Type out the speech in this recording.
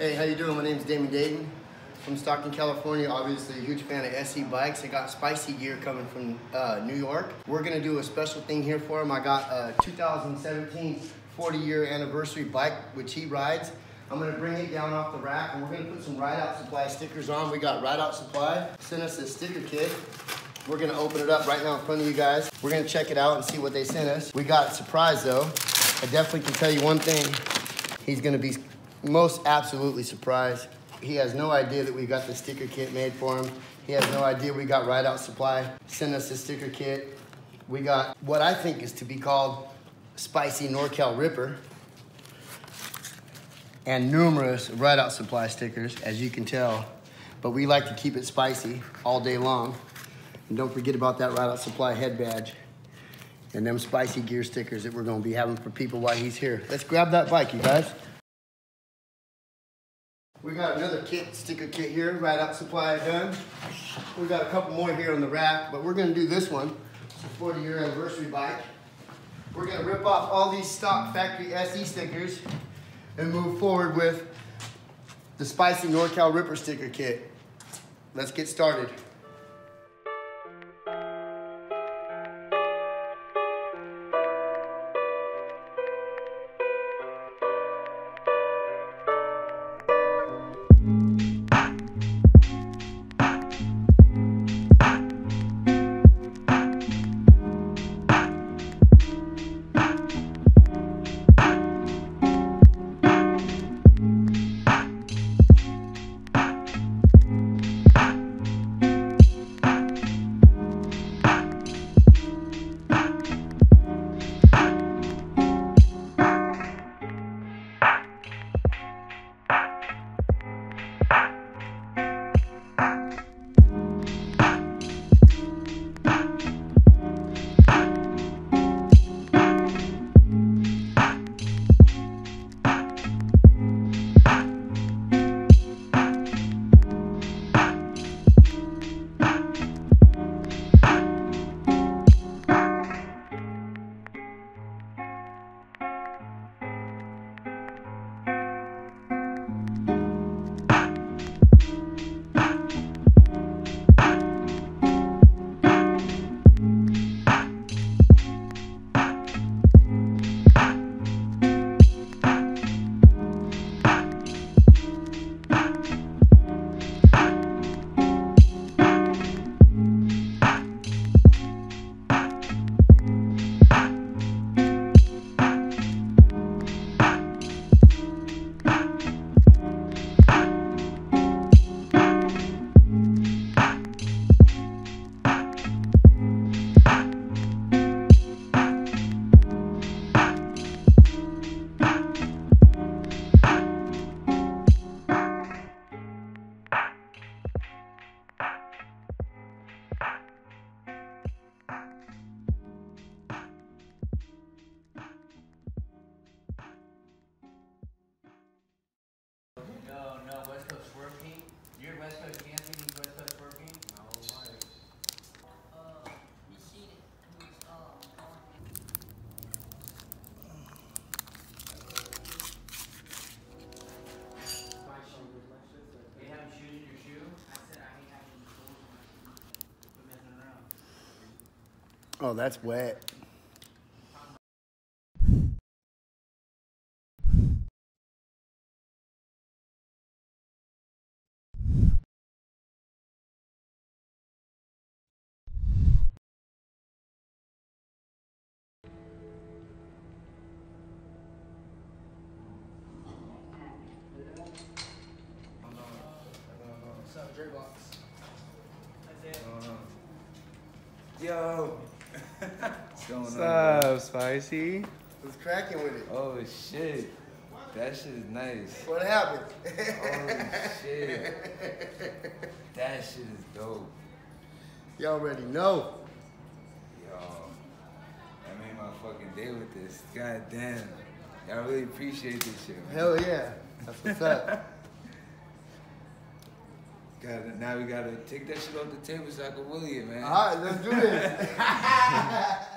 Hey, how you doing? My name is Damon Dayton from Stockton, California. Obviously a huge fan of SE Bikes. I got Spicy gear coming from New York. We're gonna do a special thing here for him. I got a 2017 40-year anniversary bike, which he rides. I'm gonna bring it down off the rack and we're gonna put some Ride Out Supply stickers on. We got Ride Out Supply sent us this sticker kit. We're gonna open it up right now in front of you guys. We're gonna check it out and see what they sent us. We got surprised though. I definitely can tell you one thing. He's gonna be most absolutely surprised. He has no idea that we got the sticker kit made for him. He has no idea we got Ride Out Supply sent us a sticker kit. We got what I think is to be called Spicy NorCal Ripper and numerous Ride Out Supply stickers, as you can tell. But we like to keep it spicy all day long. And don't forget about that Ride Out Supply head badge and them Spicy gear stickers that we're gonna be having for people while he's here. Let's grab that bike, you guys. We got another kit, sticker kit here, Ride Out Supply done. We got a couple more here on the rack, but we're gonna do this one. It's a 40-year anniversary bike. We're gonna rip off all these stock factory SE stickers and move forward with the Spicy NorCal Ripper sticker kit. Let's get started. Oh, that's wet. Yo. What's up, Spicy? What's cracking with it? Oh shit, that shit is nice. What happened? Oh shit, that shit is dope. Y'all already know. Yo, I made my fucking day with this. God damn, I really appreciate this shit, man. Hell yeah, that's what's up. Now we gotta take that shit off the table so I can wheel you, man. All right, let's do this.